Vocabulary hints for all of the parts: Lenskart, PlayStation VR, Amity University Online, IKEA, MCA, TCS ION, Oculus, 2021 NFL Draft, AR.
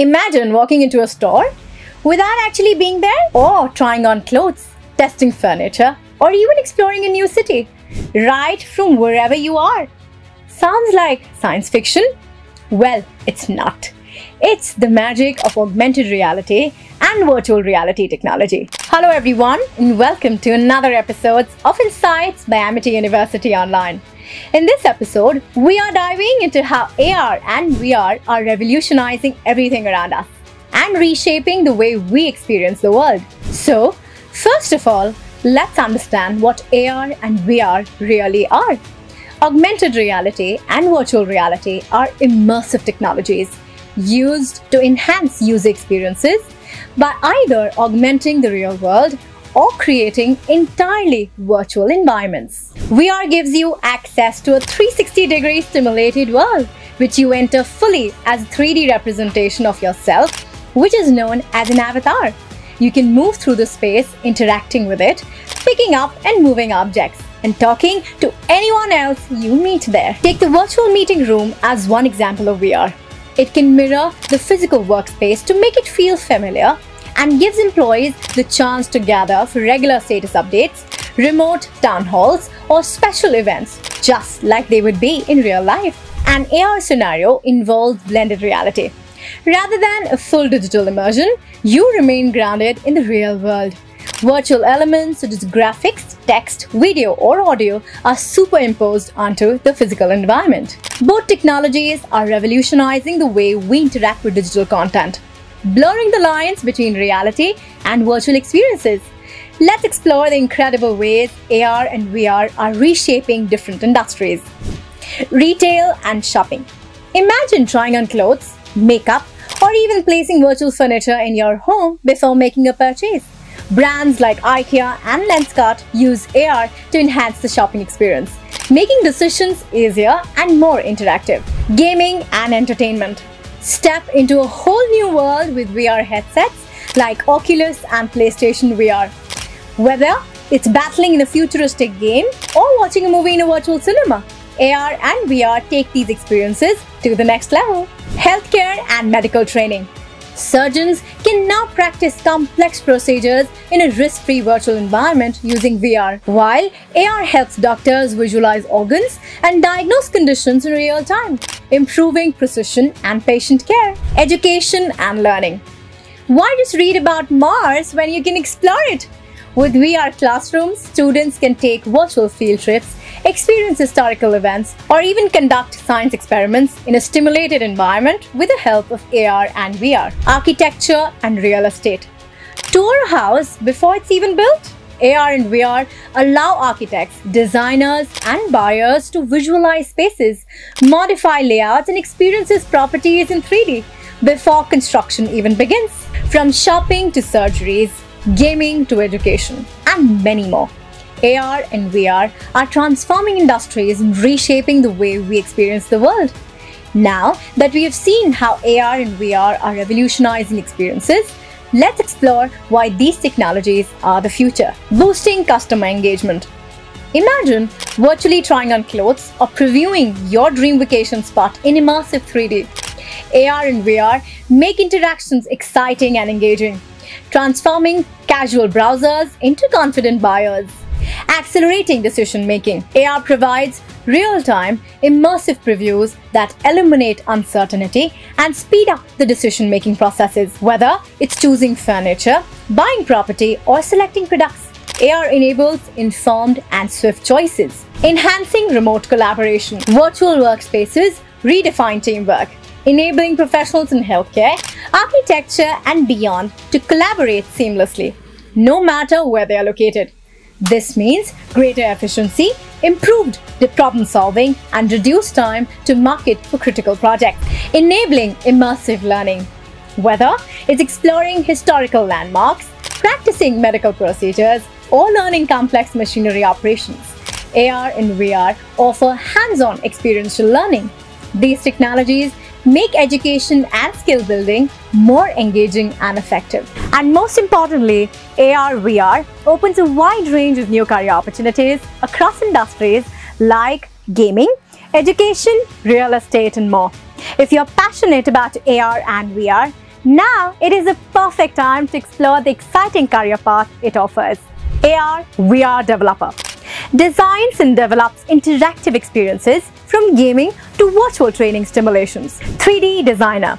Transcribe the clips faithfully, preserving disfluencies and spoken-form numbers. Imagine walking into a store without actually being there, or trying on clothes, testing furniture, or even exploring a new city, right from wherever you are. Sounds like science fiction? Well, it's not. It's the magic of augmented reality and virtual reality technology. Hello everyone, and welcome to another episode of Insights by Amity University Online. In this episode, we are diving into how A R and V R are revolutionizing everything around us and reshaping the way we experience the world. So, first of all, let's understand what A R and V R really are. Augmented reality and virtual reality are immersive technologies used to enhance user experiences by either augmenting the real world or creating entirely virtual environments. V R gives you access to a three sixty degree stimulated world, which you enter fully as a three D representation of yourself, which is known as an avatar. You can move through the space, interacting with it, picking up and moving objects, and talking to anyone else you meet there. Take the virtual meeting room as one example of V R. It can mirror the physical workspace to make it feel familiar, and gives employees the chance to gather for regular status updates, remote town halls, or special events, just like they would be in real life. An A R scenario involves blended reality. Rather than a full digital immersion, you remain grounded in the real world. Virtual elements such as graphics, text, video, or audio are superimposed onto the physical environment. Both technologies are revolutionizing the way we interact with digital content, blurring the lines between reality and virtual experiences. Let's explore the incredible ways A R and V R are reshaping different industries. Retail and shopping. Imagine trying on clothes, makeup, or even placing virtual furniture in your home before making a purchase. Brands like IKEA and Lenskart use A R to enhance the shopping experience, making decisions easier and more interactive. Gaming and entertainment. Step into a whole new world with V R headsets like Oculus and PlayStation V R. Whether it's battling in a futuristic game or watching a movie in a virtual cinema, A R and V R take these experiences to the next level. Healthcare and medical training. Surgeons can now practice complex procedures in a risk-free virtual environment using V R, while A R helps doctors visualize organs and diagnose conditions in real time, improving precision and patient care. Education and learning. Why just read about Mars when you can explore it? With V R classrooms, students can take virtual field trips, experience historical events, or even conduct science experiments in a stimulated environment with the help of A R and V R. Architecture and real estate. Tour a house before it's even built? A R and V R allow architects, designers, and buyers to visualize spaces, modify layouts, and experience properties in three D before construction even begins. From shopping to surgeries, gaming to education, and many more, A R and V R are transforming industries and reshaping the way we experience the world. Now that we have seen how A R and V R are revolutionizing experiences, let's explore why these technologies are the future. Boosting customer engagement. Imagine virtually trying on clothes or previewing your dream vacation spot in immersive three D. A R and V R make interactions exciting and engaging, transforming casual browsers into confident buyers. Accelerating decision-making. A R provides real-time, immersive previews that eliminate uncertainty and speed up the decision-making processes, whether it's choosing furniture, buying property, or selecting products. A R enables informed and swift choices. Enhancing remote collaboration. Virtual workspaces redefine teamwork, enabling professionals in healthcare, architecture, and beyond to collaborate seamlessly, no matter where they are located. This means greater efficiency, improved problem solving, and reduced time to market for critical projects. Enabling immersive learning. Whether it's exploring historical landmarks, practicing medical procedures, or learning complex machinery operations, A R and V R offer hands-on experiential learning. These technologies make education and skill building more engaging and effective. And most importantly, A R V R opens a wide range of new career opportunities across industries like gaming, education, real estate, and more. If you're passionate about A R and V R, Now it is a perfect time to explore the exciting career path it offers. A R V R developer designs and develops interactive experiences from gaming to virtual training stimulations. three D designer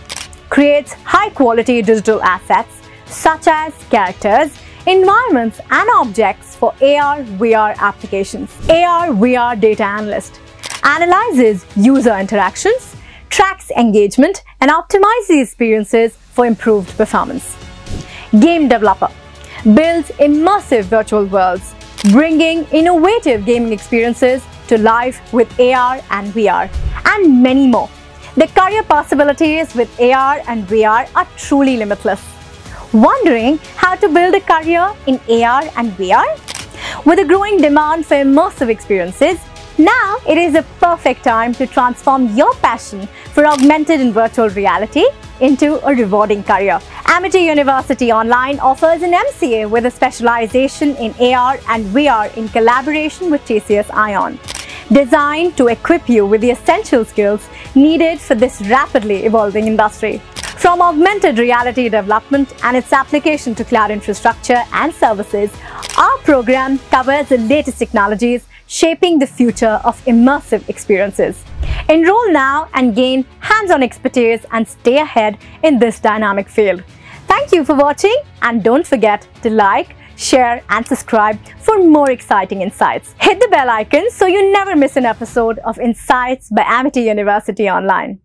creates high-quality digital assets such as characters, environments and objects for A R V R applications. A R V R data analyst analyzes user interactions, tracks engagement and optimizes experiences for improved performance. Game developer builds immersive virtual worlds, bringing innovative gaming experiences to life with A R and V R, and many more. The career possibilities with A R and V R are truly limitless. Wondering how to build a career in A R and V R? With a growing demand for immersive experiences, now it is a perfect time to transform your passion for augmented and virtual reality into a rewarding career. Amity University Online offers an M C A with a specialization in A R and V R in collaboration with T C S ION, designed to equip you with the essential skills needed for this rapidly evolving industry. From augmented reality development and its application to cloud infrastructure and services, our program covers the latest technologies shaping the future of immersive experiences. Enroll now and gain hands-on expertise and stay ahead in this dynamic field. Thank you for watching, and don't forget to like, share and subscribe for more exciting insights. Hit the bell icon so you never miss an episode of Insights by Amity University Online.